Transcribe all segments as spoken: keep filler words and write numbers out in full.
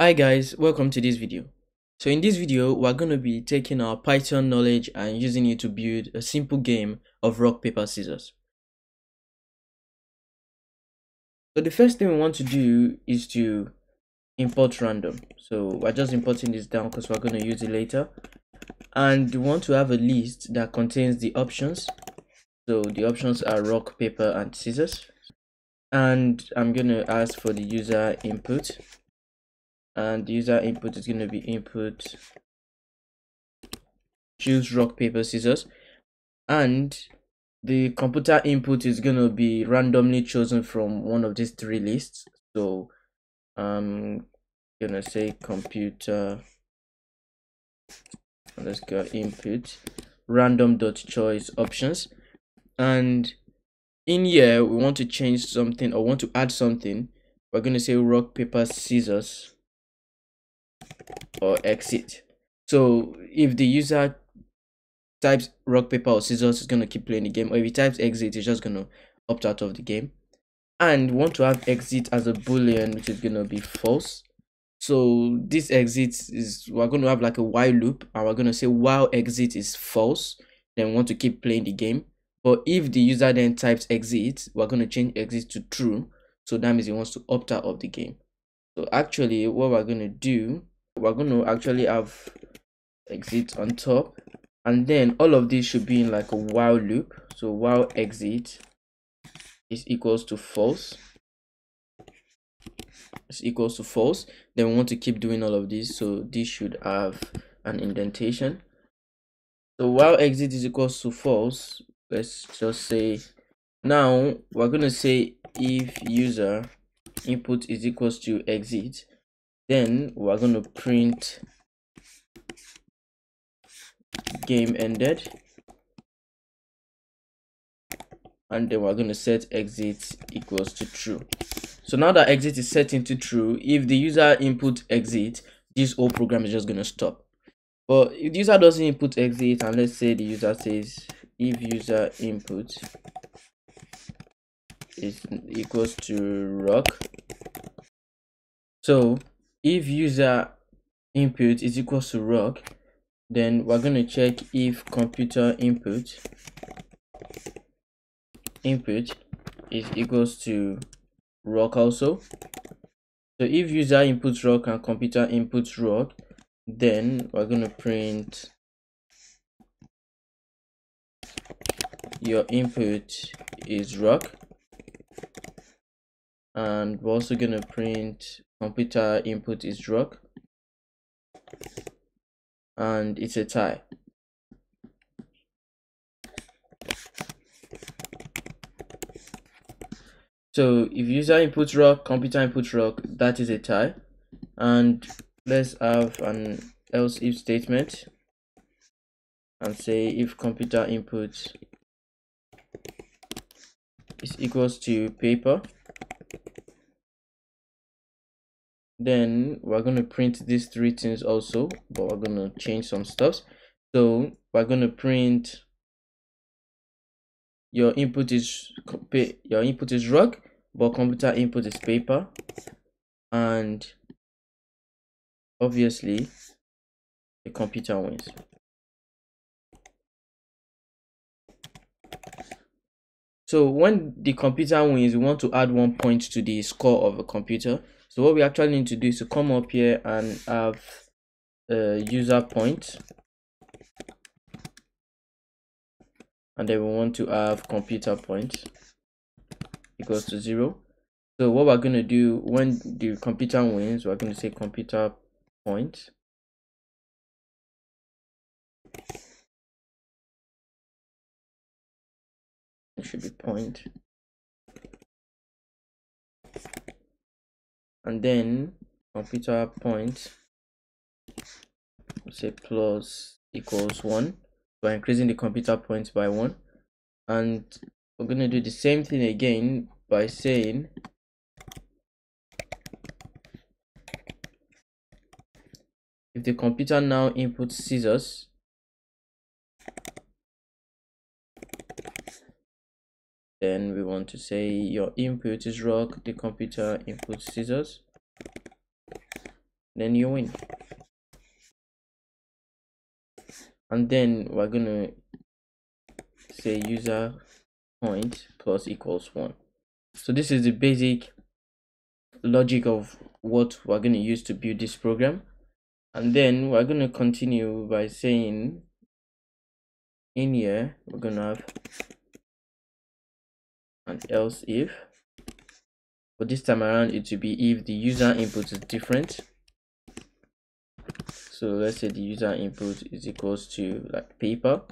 Hi guys, welcome to this video. So in this video, we're going to be taking our Python knowledge and using it to build a simple game of rock, paper, scissors. So the first thing we want to do is to import random. So we're just importing this down because we're going to use it later. And we want to have a list that contains the options. So the options are rock, paper, and scissors. And I'm going to ask for the user input. And user input is going to be input choose rock paper scissors, and the computer input is going to be randomly chosen from one of these three lists. So I'm gonna say computer let's go input random dot choice options, and in here we want to change something or want to add something. We're going to say rock paper scissors or exit. So if the user types rock paper or scissors, it's going to keep playing the game, or if he types exit, it's just going to opt out of the game. And we want to have exit as a boolean, which is going to be false. So this exit is, we're going to have like a while loop, and we're going to say while exit is false, then we want to keep playing the game. But if the user then types exit, we're going to change exit to true, so that means he wants to opt out of the game. So actually what we're going to do, we're going to actually have exit on top, and then all of this should be in like a while loop. So while exit is equals to false is equals to false, then we want to keep doing all of this. So this should have an indentation. So while exit is equals to false, let's just say, now we're going to say if user input is equals to exit, then we're going to print game ended, and then we're going to set exit equals to true. So now that exit is set into true, if the user input exit, this whole program is just going to stop. But if the user doesn't input exit, and let's say the user says if user input is equals to rock, so if user input is equals to rock, then we're going to check if computer input input is equals to rock also. So if user inputs rock and computer inputs rock, then we're going to print your input is rock, and we're also going to print computer input is rock, and it's a tie. So if user inputs rock, computer inputs rock, that is a tie. And let's have an else if statement and say if computer input is equals to paper, then we're going to print these three things also, but we're going to change some stuff. So we're going to print your input is your input is rock, but computer input is paper, and obviously the computer wins. So when the computer wins, we want to add one point to the score of a computer. So what we actually need to do is to come up here and have a user point, and then we want to have computer point equals to zero. So what we're going to do when the computer wins, we're going to say computer point it should be point. And then computer point, say plus equals one. We're increasing the computer points by one. And we're going to do the same thing again by saying if the computer now inputs scissors, then we want to say your input is rock, the computer input scissors, then you win. And then we're gonna say user point plus equals one. So this is the basic logic of what we're going to use to build this program. And then we're going to continue by saying in here we're going to have an else if, but this time around it will be if the user input is different. So let's say the user input is equals to like paper,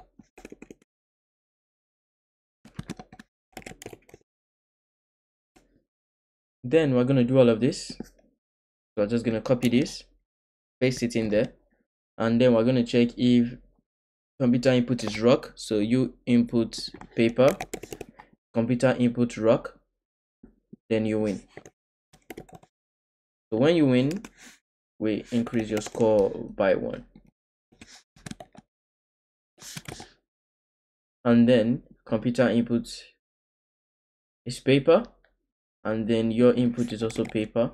then we're going to do all of this. So I'm just going to copy this, paste it in there, and then we're going to check if computer input is rock. So you input paper, computer input rock, then you win. So when you win, we increase your score by one. And then computer input is paper, and then your input is also paper.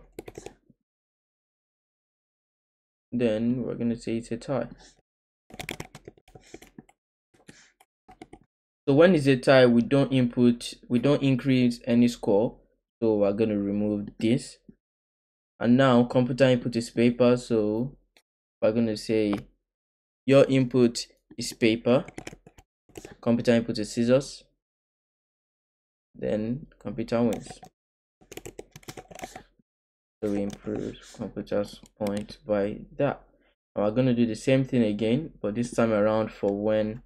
Then we're going to say it's a tie. So when it's a tie, we don't input, we don't increase any score. So we're going to remove this. And now computer input is paper. So we're going to say your input is paper, computer input is scissors, then computer wins. So we improve computer's point by that. And we're going to do the same thing again, but this time around for when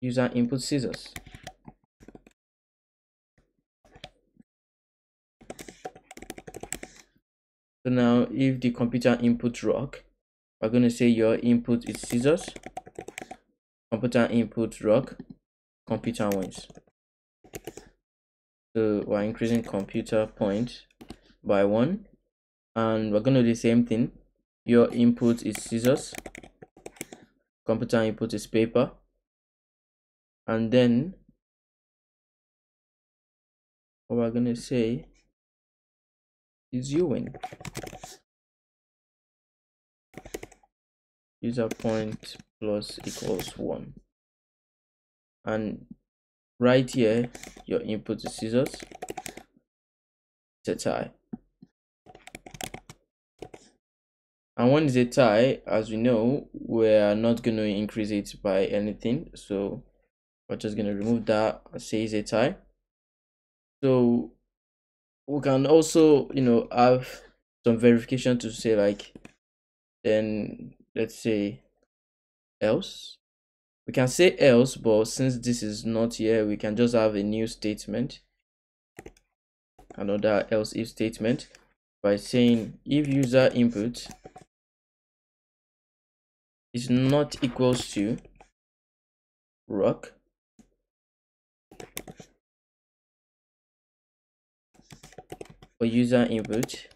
user input scissors. So now if the computer input rock, we're going to say your input is scissors, computer input rock, computer wins. So we're increasing computer point by one, and we're going to do the same thing. Your input is scissors, computer input is paper, and then what we're going to say is you win. User point plus equals one. And right here, your input is scissors, it's a tie. And when it's a tie, as we know, we're not going to increase it by anything. So we're just going to remove that and say it's a tie. So we can also, you know, have some verification to say like, then let's say else. We can say else, but since this is not here, we can just have a new statement, another else if statement, by saying if user input is not equals to rock, or user input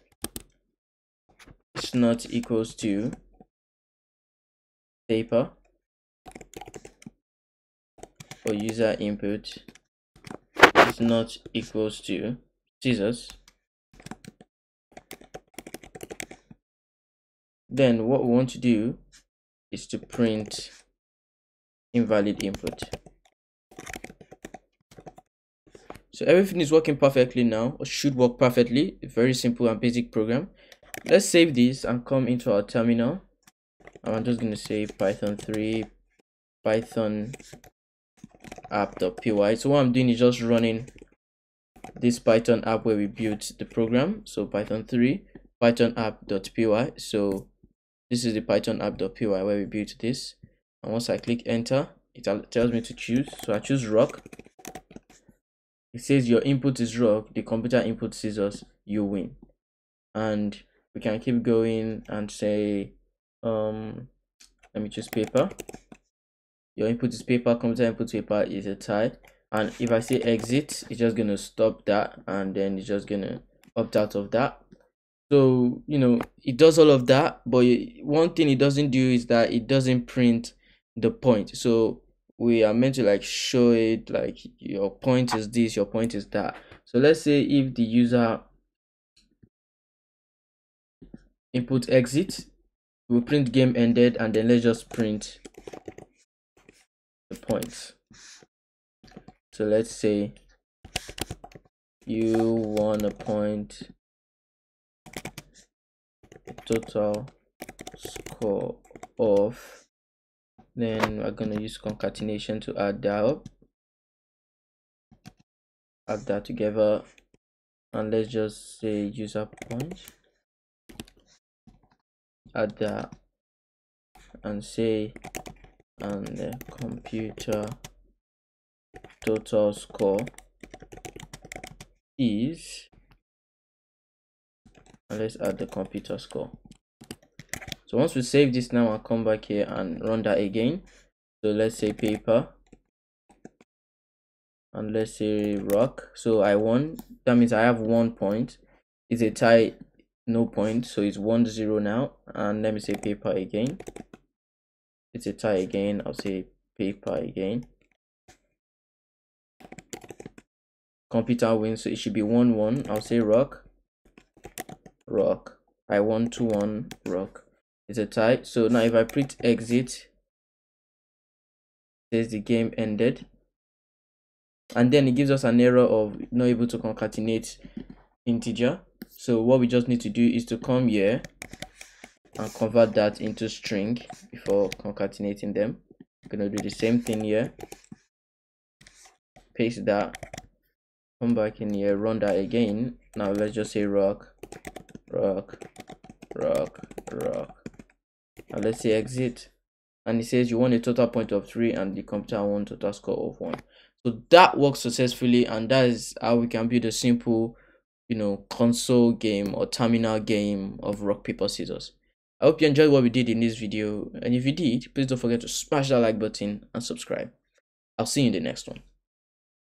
is not equals to paper, or user input is not equals to scissors, then what we want to do is to print invalid input. So everything is working perfectly now, or should work perfectly. A very simple and basic program. Let's save this and come into our terminal. I'm just going to say python three python app.py. So what I'm doing is just running this Python app where we built the program. So python three python app.py. So this is the Python app.py where we built this. And once I click enter, it tells me to choose. So I choose rock. It says your input is rock, the computer input scissors, you win. And we can keep going and say, um, let me choose paper. Your input is paper, computer input paper is a tie. And if I say exit, it's just going to stop that, and then it's just going to opt out of that. So, you know, it does all of that, but one thing it doesn't do is that it doesn't print the point. So we are meant to like show it like your point is this, your point is that. So let's say if the user input exit, we'll print game ended, and then let's just print the points. So let's say you won a point, total score of, then we're gonna use concatenation to add that up, add that together, and let's just say user point, add that, and say and the computer total score is, and let's add the computer score. So once we save this now, I'll come back here and run that again. So let's say paper, and let's say rock. So I won, that means I have one point. It's a tie, no point, so it's one zero now. And let me say paper again, it's a tie again. I'll say paper again, computer wins, so it should be one one. I'll say rock, rock. I won two one, rock. It's a tie. So now if I print exit, there's the game ended, and then it gives us an error of not able to concatenate integer. So what we just need to do is to come here and convert that into string before concatenating them. I'm gonna do the same thing here, paste that, come back in here, run that again. Now let's just say rock, rock, rock, rock, and let's say exit, and it says you won a total point of three and the computer won total score of one. So that works successfully, and that is how we can build a simple, you know, console game or terminal game of rock, paper, scissors. I hope you enjoyed what we did in this video, and if you did, please don't forget to smash that like button and subscribe. I'll see you in the next one.